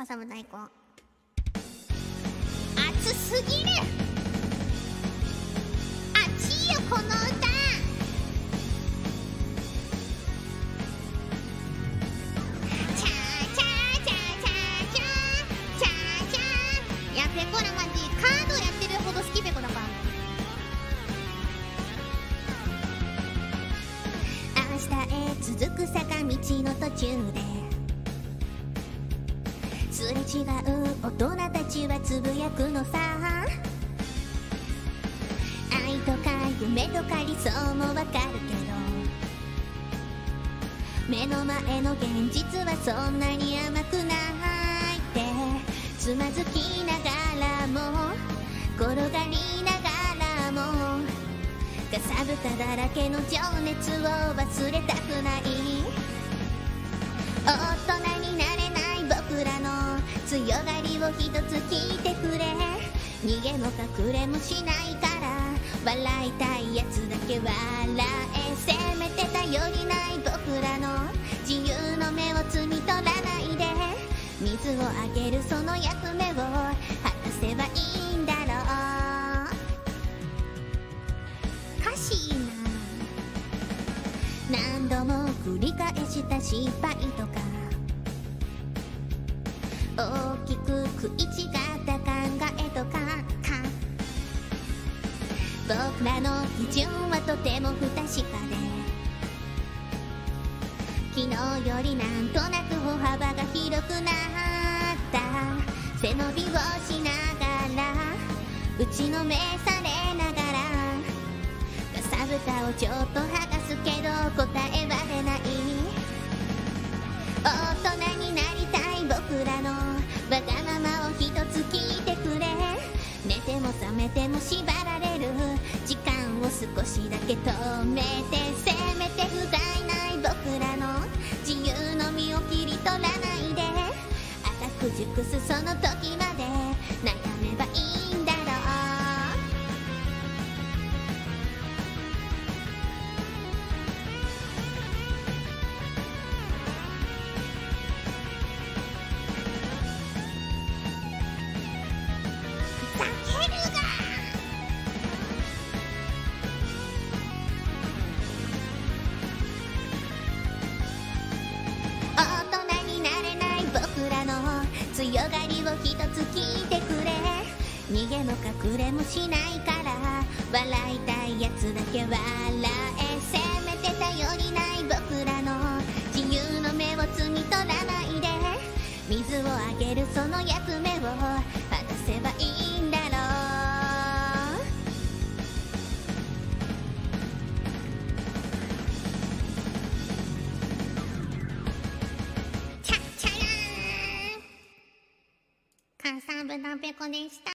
かさぶ大根熱すぎる。熱いよこの歌。チャーチャーチャーチャーチャーチャーチャー。いやペコラマジカードやってるほど好きペコだから。明日へ続く坂道の途中で。すれ違う大人たちはつぶやくのさ。愛とか夢とか理想もわかるけど、目の前の現実はそんなに甘くないって。つまずきながらも転がりながらも、かさぶただらけの情熱を忘れたくない。大人になれない僕らの強がりを一つ聞いてくれ。逃げも隠れもしないから、笑いたいやつだけ笑え。せめて頼りない僕らの自由の目を摘み取らないで、水をあげるその役目を果たせばいいんだろう。歌詞いいな。何度も繰り返した失敗とか、大きく食い違った考えとかか。僕らの基準はとても不確かで、昨日よりなんとなく歩幅が広くなった。背伸びをしながら打ちのめされながら、かさぶたをちょっと剥がすけど答えは出ない。大人になりたい僕らのわがままを一つ聞いてくれ。寝ても覚めても縛られる時間を少しだけ止めて、せめて不甲斐ない僕らの自由の身を切り取らないで、赤く熟すその時まで悩めばいいんだろう。強がりを一つ聞いてくれ。逃げも隠れもしないから笑いたいやつだけ笑え。せめて頼りない僕らの自由の目を摘み取らないで、水をあげるその役目を果たせばいいんだろう。かさぶたペコでした。